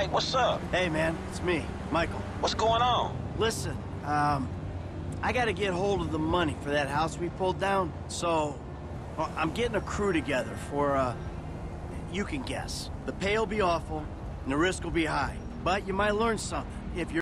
Hey, what's up? Hey, man, it's me, Michael. What's going on? Listen, I gotta get hold of the money for that house we pulled down, so well, I'm getting a crew together for, you can guess. The pay will be awful, and the risk will be high, but you might learn something if you're...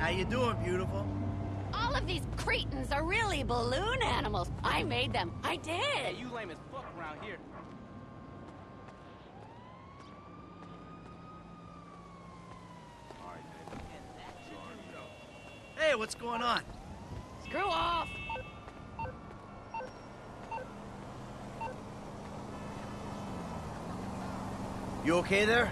How you doing, beautiful? All of these cretins are really balloon animals. I made them. I did. Yeah, you lame as fuck around here. Hey, what's going on? Screw off. You okay there?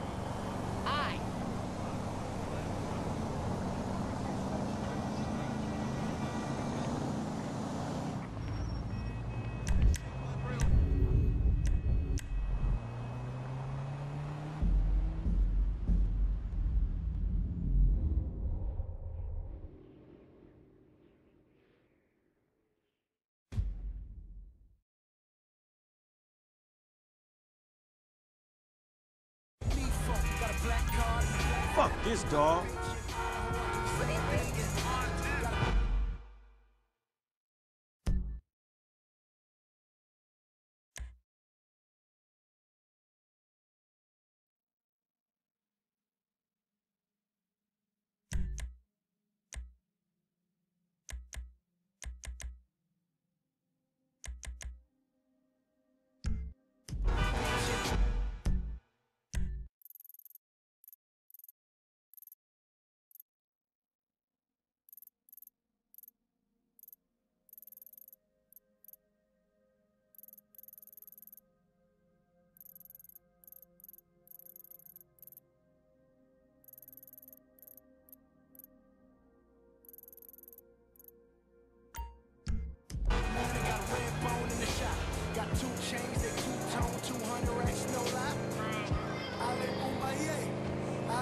Fuck this dog.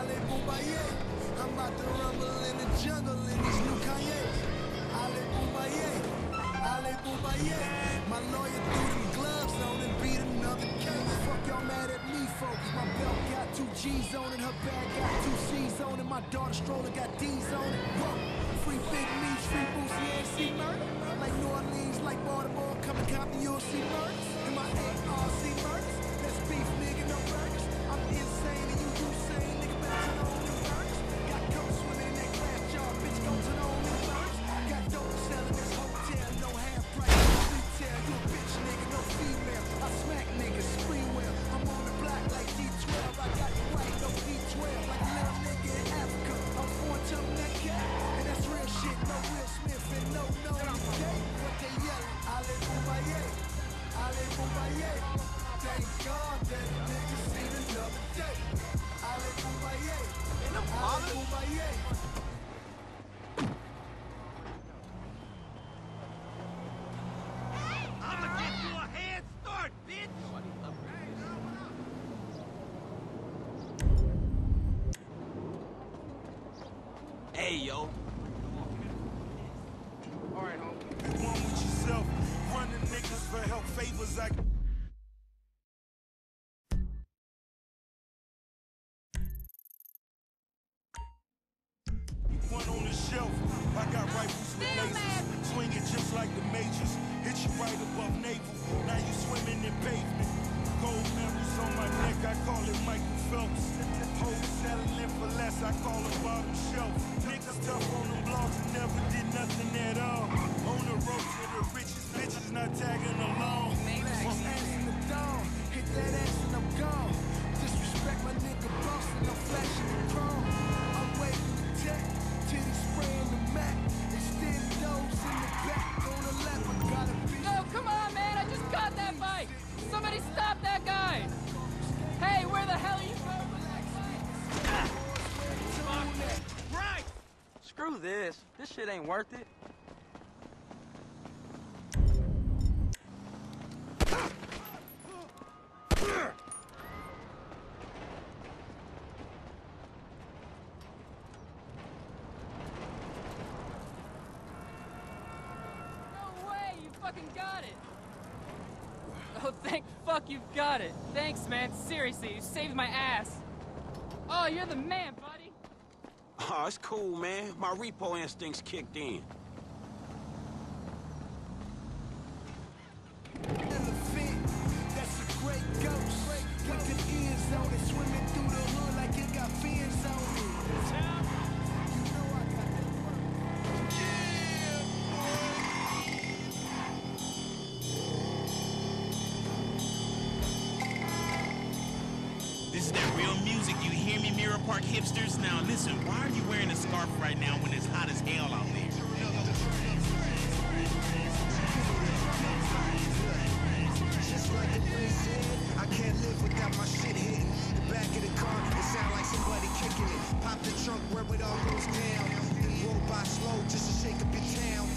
Ali Bomaye, I'm about to rumble in the jungle in this new Kanye. Ali Bomaye, Ali Bomaye, my lawyer threw them gloves on and beat another case. Fuck y'all mad at me, folks. My belt got 2 G's on it, her bag got 2 C's on it, my daughter stroller got D's on it. Whoa. Free big meat, free boozy, and see murder. Like New Orleans, like Baltimore, come and copy, you'll see murders. And my ARC murders, that's beef, nigga, no burgers. I'm insane and you Usain, nigga. Smack niggas. Hey, yo. All right, homie. One with yourself, running niggas for help, favors I... One on the shelf, I got rifles with lasers, swing it just like the majors, hit you right above navel, now you swimming in pavement, gold medals on my neck, I call it Michael Phelps, hoes settling for less, I call it bottom shelf, niggas tough on them blogs and never did nothing at all, on the road to the richest bitches, not tagging along, I'm asking the dog, hit that ass and I'm gone, disrespect my nigga boss and I'm flashing the chrome, I'm waving the tech, titty spraying the Mac, extend those in the back on the lap. Gotta be. No, come on, man! I just got that bike. Somebody stop that guy! Hey, where the hell are you going with that bike? Fuck! Right! Screw this. This shit ain't worth it. You've got it. Thanks, man. Seriously, you saved my ass. Oh, you're the man, buddy. Oh, it's cool, man. My repo instincts kicked in. Elephant, that's a great ghost. Put the ears on it, swimming through the hood like it got fins on it. You know I got that work. Yeah, boy. This is that real music, you hear me, Mirror Park hipsters? Now listen, why are you wearing a scarf right now when it's hot as hell out there? Just like the place said, I can't live without my shit hitting. The back of the car, it sound like somebody kicking it. Pop the trunk where it all goes down. Then roll by slow just to shake up your town.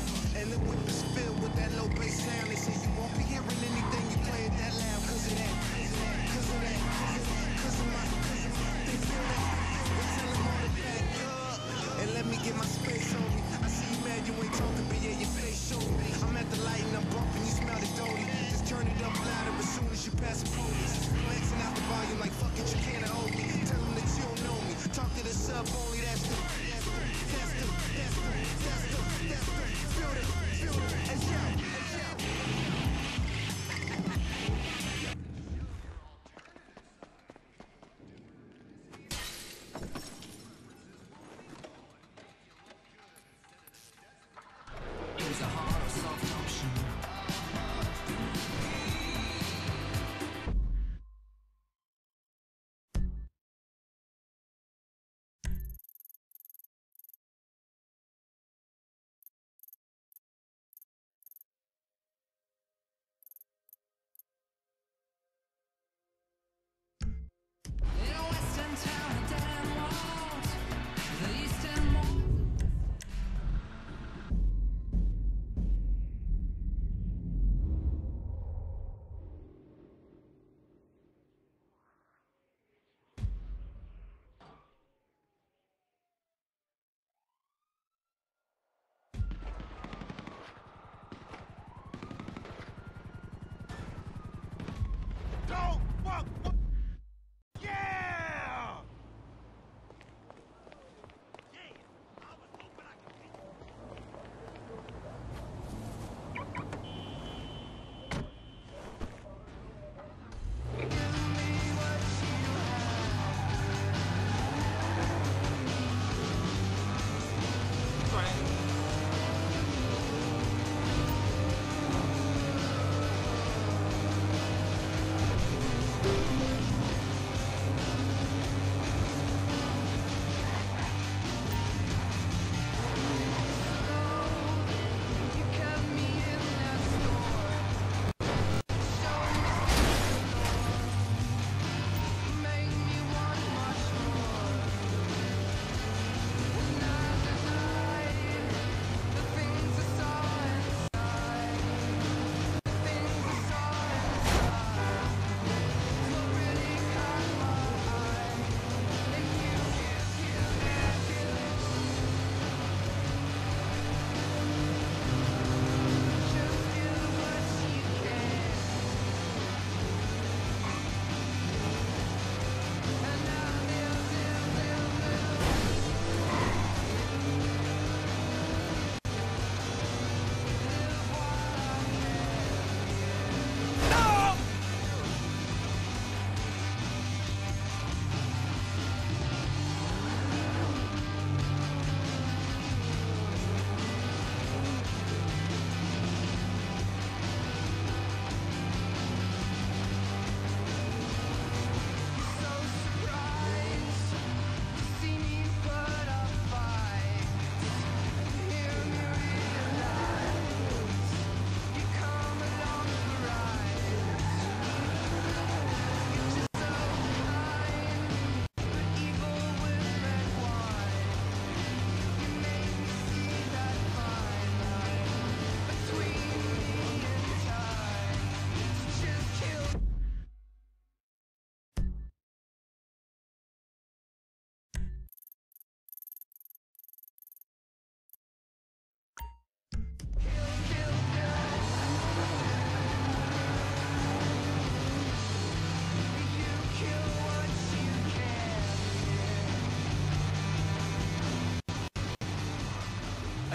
And the whip is filled with that low bass sound. They say you won't be hearing anything you play it that loud. Cause of that, cause of that, cause of that. And let me get my space on me. I see you mad, you ain't talking, but yeah, your face show me. I'm at the light and I'm bumping, you smell the doughy. Just turn it up louder as soon as you pass the police. Glancing out the volume like fuck it, you can't hold me. Tell them that you don't know me. Talk to the sub only, that's the, that's the, that's the, that's the, that's the, that's the, feel it, and shout, and shout.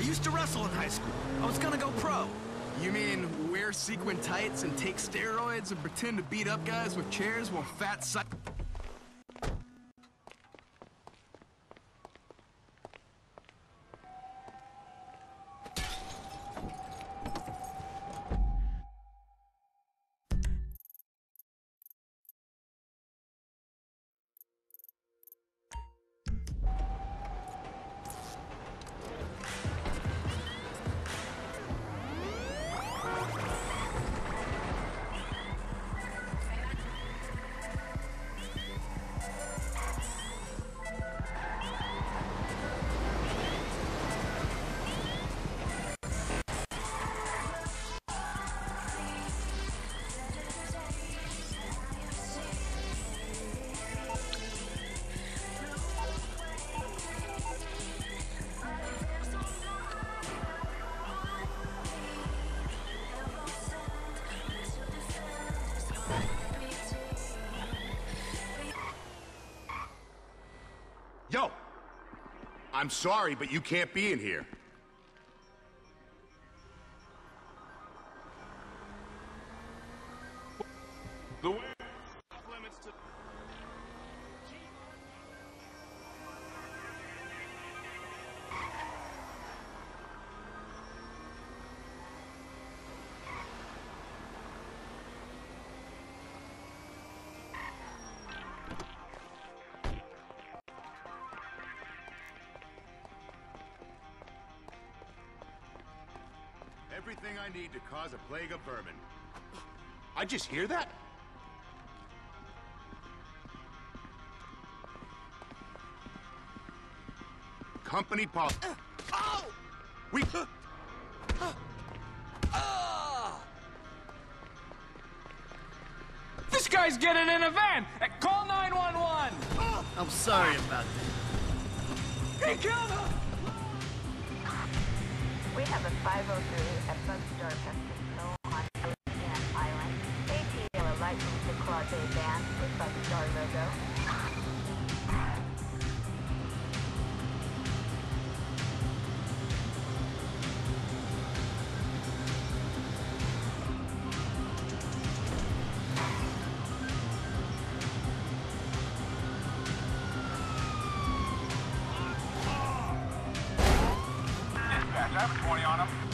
used to wrestle in high school. I was gonna go pro. You mean wear sequin tights and take steroids and pretend to beat up guys with chairs while fat psych... Yo, I'm sorry, but you can't be in here. The way off limits to... Everything I need to cause a plague of vermin. I just hear that? Company policy. Oh! We... This guy's getting in a van! Call 911! I'm sorry about that. He killed her! We have a 503 at Bugstar Festival on Ocean Island. AT are licensed to Clause A band with Bugstar logo. Dispatch, I have a 20 on him.